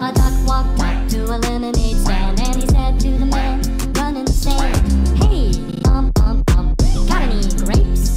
A duck walked up to a lemonade stand, and he said to the man running the stand, "Hey, got any grapes?"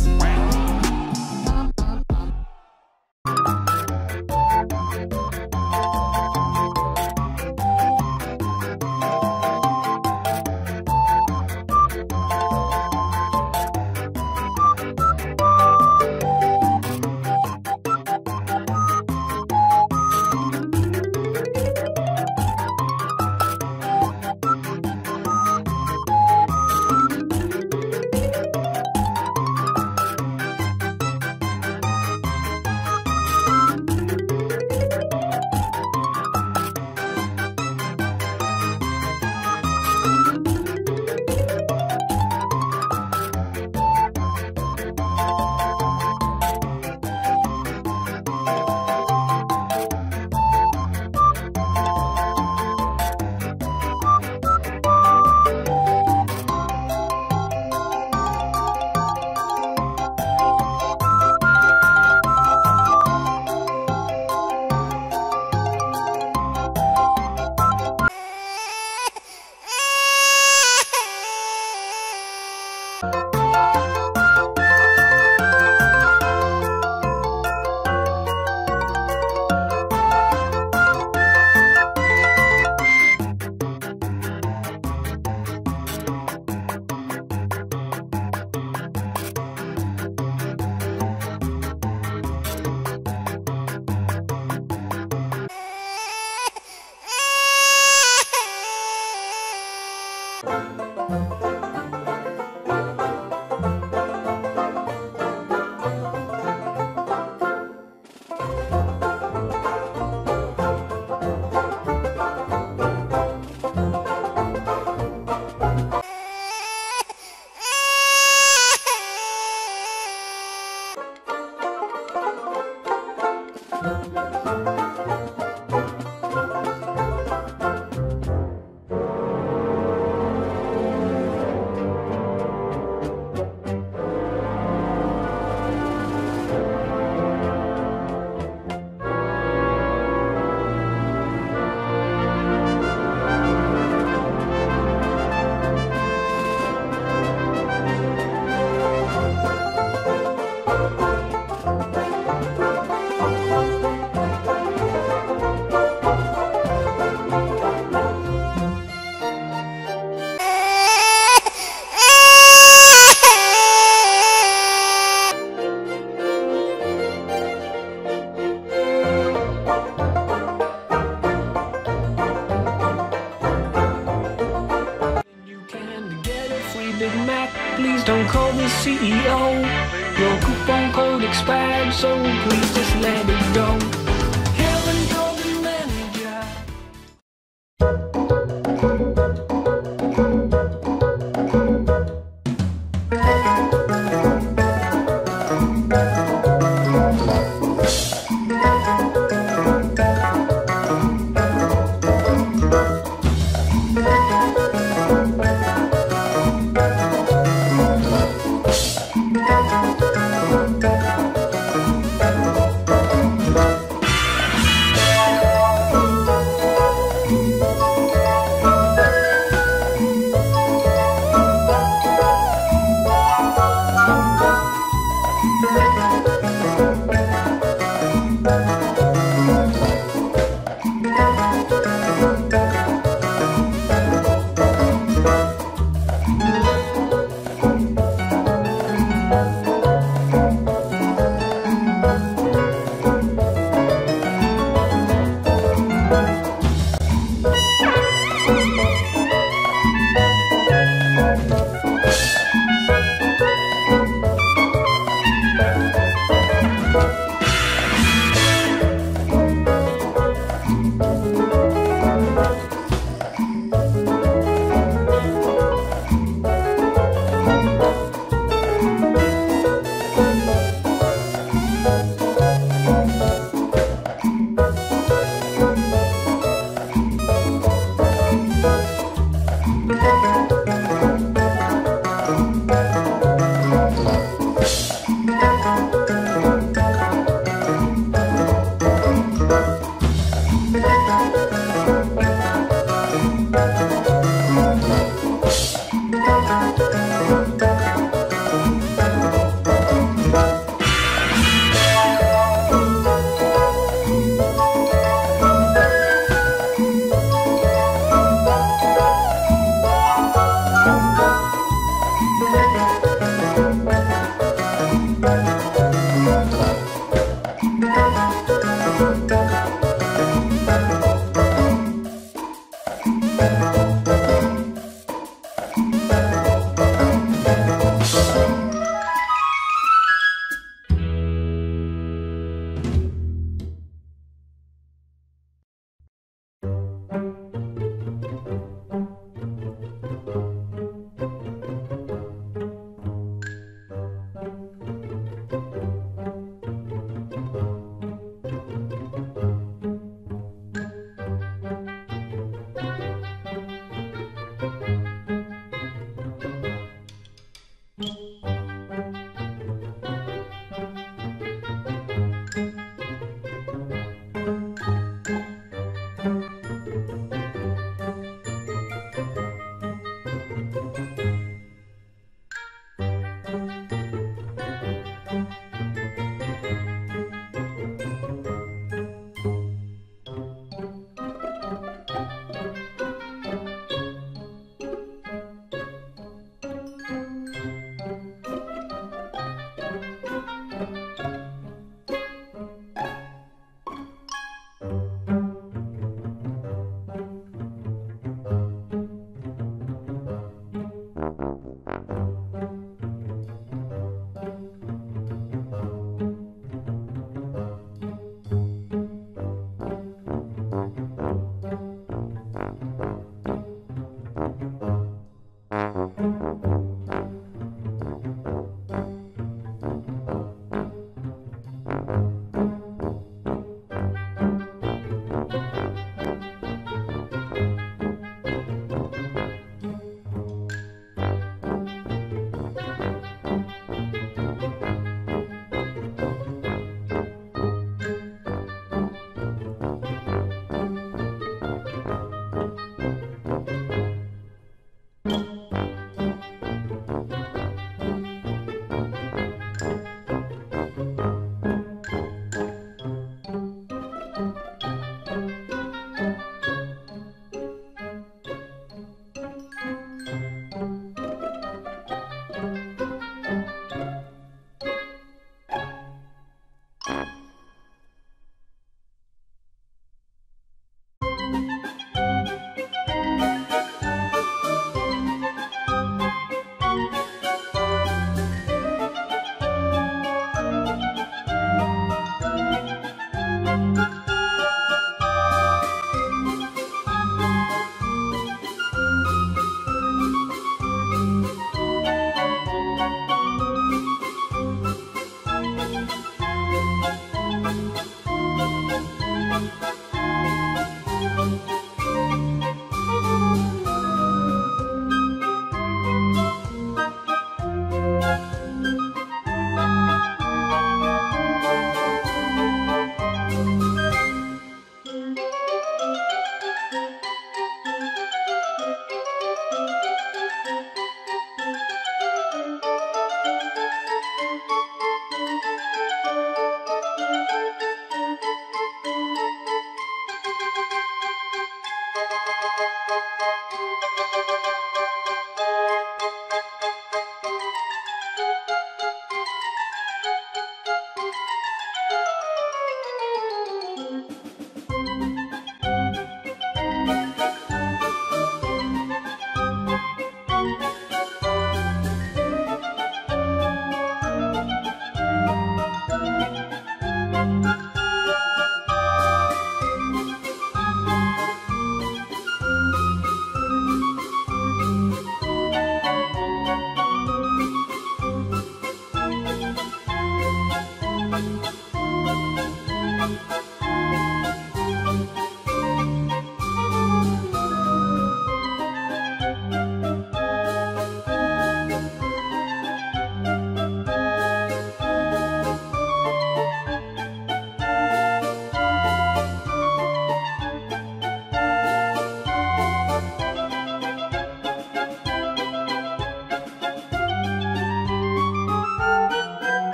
Please don't call me CEO. Your coupon code expired, so please just let it go.